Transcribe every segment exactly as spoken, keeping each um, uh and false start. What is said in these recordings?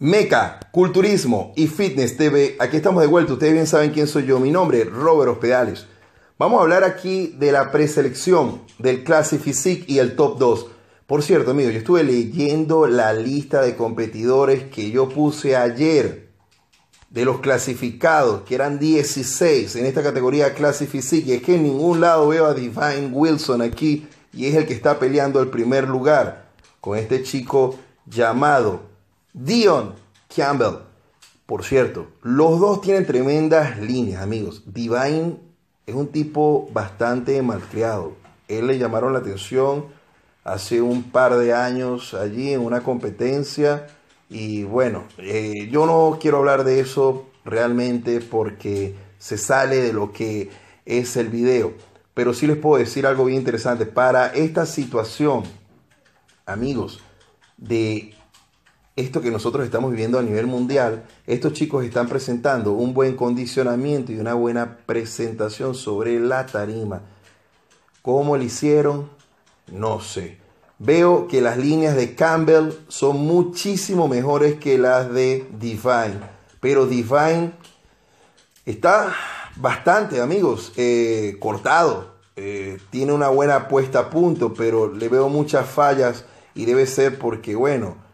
Meca, Culturismo y Fitness T V. Aquí estamos de vuelta. Ustedes bien saben quién soy yo. Mi nombre es Robert Hospedales. Vamos a hablar aquí de la preselección del Classic Physique y el Top dos. Por cierto, amigos, yo estuve leyendo la lista de competidores que yo puse ayer de los clasificados, que eran dieciséis en esta categoría Classic Physique. Y es que en ningún lado veo a Divine Wilson aquí, y es el que está peleando el primer lugar con este chico llamado Dion Campbell. Por cierto, los dos tienen tremendas líneas, amigos. Divine es un tipo bastante malcriado. Él le llamaron la atención hace un par de años allí en una competencia. Y bueno, eh, yo no quiero hablar de eso realmente porque se sale de lo que es el video. Pero sí les puedo decir algo bien interesante. Para esta situación, amigos, de esto que nosotros estamos viviendo a nivel mundial, estos chicos están presentando un buen condicionamiento y una buena presentación sobre la tarima. ¿Cómo lo hicieron? No sé. Veo que las líneas de Campbell son muchísimo mejores que las de Divine. Pero Divine está bastante, amigos, eh, cortado. Eh, tiene una buena puesta a punto, pero le veo muchas fallas. Y debe ser porque, bueno,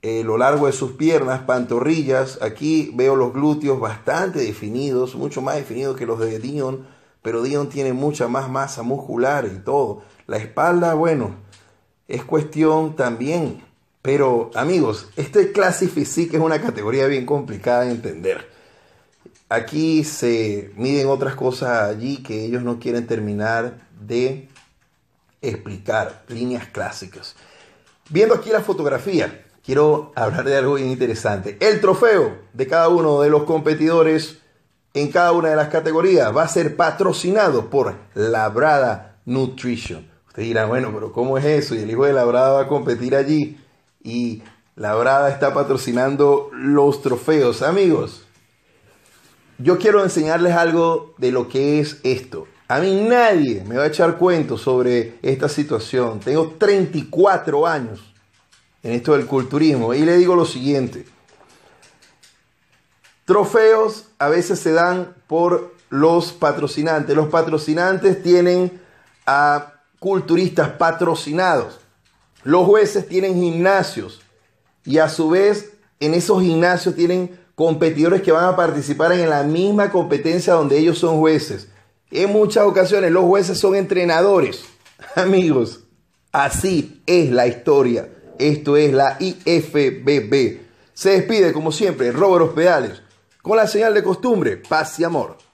Eh, lo largo de sus piernas, pantorrillas. Aquí veo los glúteos bastante definidos, mucho más definidos que los de Dion, pero Dion tiene mucha más masa muscular y todo. La espalda, bueno, es cuestión también. Pero, amigos, este Classic Physique es una categoría bien complicada de entender. Aquí se miden otras cosas allí que ellos no quieren terminar de explicar, líneas clásicas. Viendo aquí la fotografía, quiero hablar de algo bien interesante. El trofeo de cada uno de los competidores en cada una de las categorías va a ser patrocinado por Labrada Nutrition. Ustedes dirán, bueno, pero ¿cómo es eso? Y el hijo de Labrada va a competir allí y Labrada está patrocinando los trofeos. Amigos, yo quiero enseñarles algo de lo que es esto. A mí nadie me va a echar cuentos sobre esta situación. Tengo treinta y cuatro años en esto del culturismo, y le digo lo siguiente: trofeos a veces se dan por los patrocinantes. Los patrocinantes tienen a culturistas patrocinados. Los jueces tienen gimnasios, y a su vez en esos gimnasios tienen competidores que van a participar en la misma competencia donde ellos son jueces. En muchas ocasiones los jueces son entrenadores. Amigos, así es la historia. Esto es la I F B B. Se despide, como siempre, Robert Hospedales, con la señal de costumbre, paz y amor.